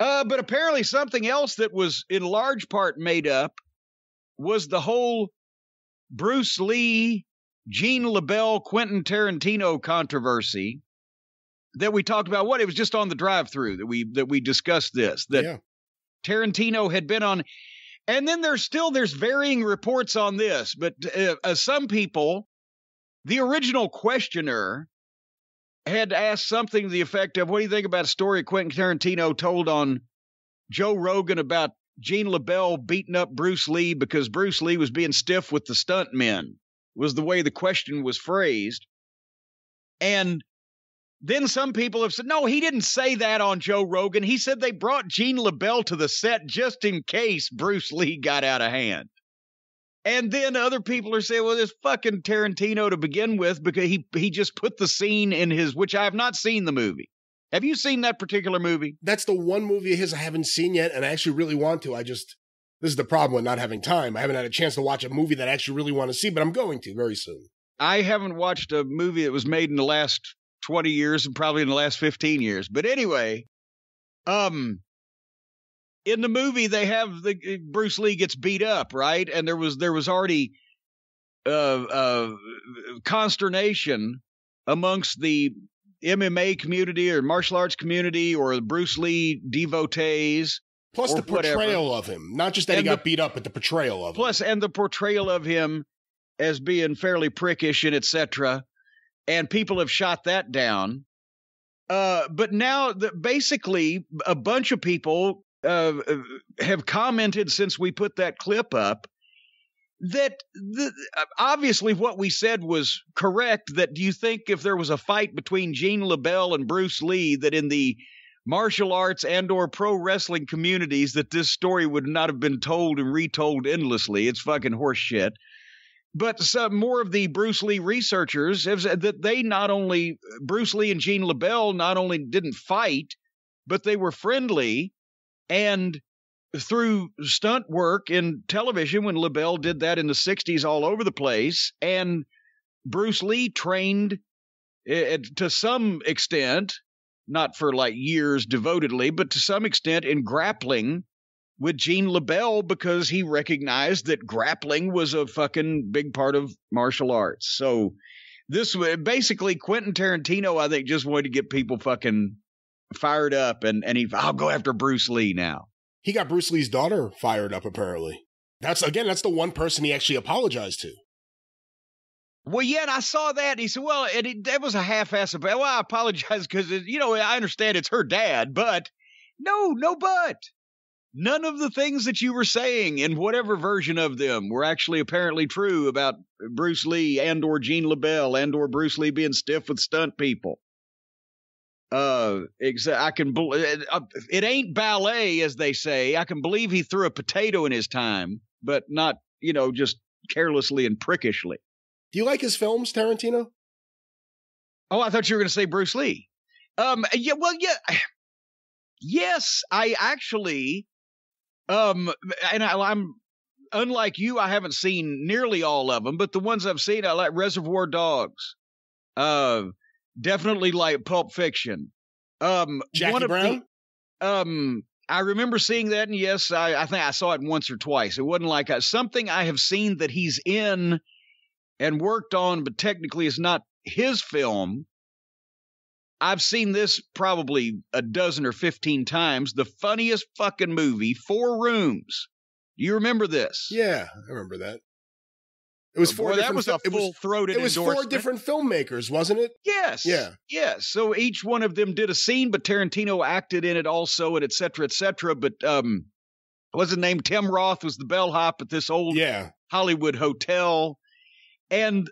But apparently something else that was in large part made up was the whole Bruce Lee, Gene LeBell, Quentin Tarantino controversy that we talked about. What? It was just on the drive-thru that we discussed this, that Tarantino had been on. And then there's varying reports on this, but some people, the original questioner had asked something to the effect of, what do you think about a story Quentin Tarantino told on Joe Rogan about Gene LeBell beating up Bruce Lee because Bruce Lee was being stiff with the stuntmen, was the way the question was phrased. And then some people have said, no, he didn't say that on Joe Rogan. He said they brought Gene LeBell to the set just in case Bruce Lee got out of hand. And then other people are saying, well, this fucking Tarantino to begin with, because he just put the scene in his, which I have not seen the movie. Have you seen that particular movie? That's the one movie of his I haven't seen yet, and I actually really want to. This is the problem with not having time. I haven't had a chance to watch a movie that I actually really want to see, but I'm going to very soon. I haven't watched a movie that was made in the last 20 years and probably in the last 15 years. But anyway, in the movie, they have Bruce Lee gets beat up, right? And there was already consternation amongst the MMA community or martial arts community or the Bruce Lee devotees. Plus the portrayal of him, not just that he got beat up, but the portrayal of him. Plus, and the portrayal of him as being fairly prickish and etc. And people have shot that down. But now, basically, a bunch of people have commented since we put that clip up that obviously what we said was correct, that do you think if there was a fight between Gene LeBell and Bruce Lee that in the martial arts and or pro wrestling communities that this story would not have been told and retold endlessly? It's fucking horse shit. But some more of the Bruce Lee researchers have said that they Bruce Lee and Gene LeBell not only didn't fight, but they were friendly. And through stunt work in television, when LeBell did that in the 60s all over the place, and Bruce Lee trained to some extent, not for like years devotedly, but to some extent in grappling with Gene LeBell because he recognized that grappling was a fucking big part of martial arts. So this was basically Quentin Tarantino, I think, just wanted to get people fucking fired up, and I'll go after Bruce Lee now. He got Bruce Lee's daughter fired up, apparently. That's the one person he actually apologized to. Well, yeah, and I saw that. And he said, well, that was a half-ass about. Well, I apologize because, I understand it's her dad, but no, but none of the things that you were saying in whatever version of them were actually apparently true about Bruce Lee and or Gene LeBell and or Bruce Lee being stiff with stunt people. It ain't ballet, as they say. I can believe he threw a potato in his time, but not, just carelessly and prickishly. Do you like his films, Tarantino? Oh, I thought you were going to say Bruce Lee. Yeah. Well, yeah. Yes, I actually, and I'm unlike you. I haven't seen nearly all of them, but the ones I've seen, I like Reservoir Dogs. Definitely like Pulp Fiction. Jackie Brown? I remember seeing that, and yes, I think I saw it once or twice. It wasn't like something I have seen that he's in and worked on, but technically it's not his film. I've seen this probably a dozen or 15 times. The funniest fucking movie, Four Rooms. Do you remember this? Yeah, I remember that. It was four. That was a full-throated endorsement. It was four different filmmakers, wasn't it? Yes. Yeah. Yes. So each one of them did a scene, but Tarantino acted in it also, and et cetera, et cetera. But what's his name? Tim Roth was the bellhop at this old Hollywood hotel, and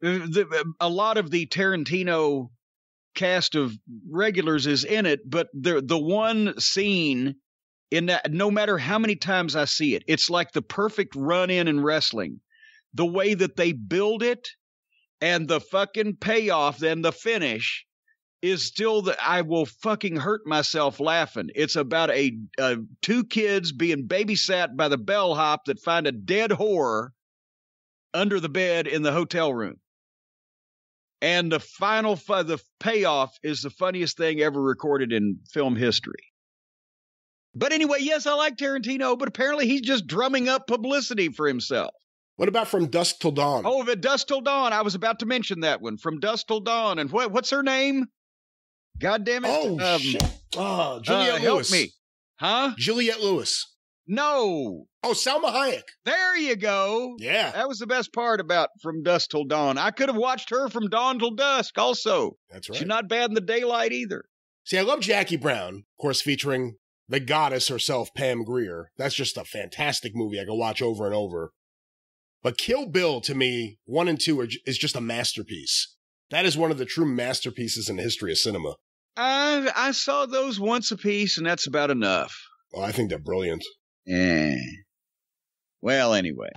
a lot of the Tarantino cast of regulars is in it, but the one scene. In that, no matter how many times I see it, it's like the perfect run-in wrestling. The way that they build it and the fucking payoff and the finish is still that I will fucking hurt myself laughing. It's about two kids being babysat by the bellhop that find a dead whore under the bed in the hotel room. And the final, the payoff is the funniest thing ever recorded in film history. But anyway, yes, I like Tarantino, but apparently he's just drumming up publicity for himself. What about From Dusk Till Dawn? Oh, The Dusk Till Dawn. I was about to mention that one. From Dusk Till Dawn. And what's her name? God damn it. Oh, shit. Juliette Lewis. Help me. Huh? Juliette Lewis. No. Oh, Salma Hayek. There you go. Yeah. That was the best part about From Dusk Till Dawn. I could have watched her from dawn till dusk also. That's right. She's not bad in the daylight either. See, I love Jackie Brown, of course, featuring the goddess herself, Pam Grier. That's just a fantastic movie I can watch over and over. But Kill Bill, to me, 1 and 2 is just a masterpiece. That is one of the true masterpieces in the history of cinema. I saw those once a piece, and that's about enough. Oh, I think they're brilliant. Yeah. Well, anyway.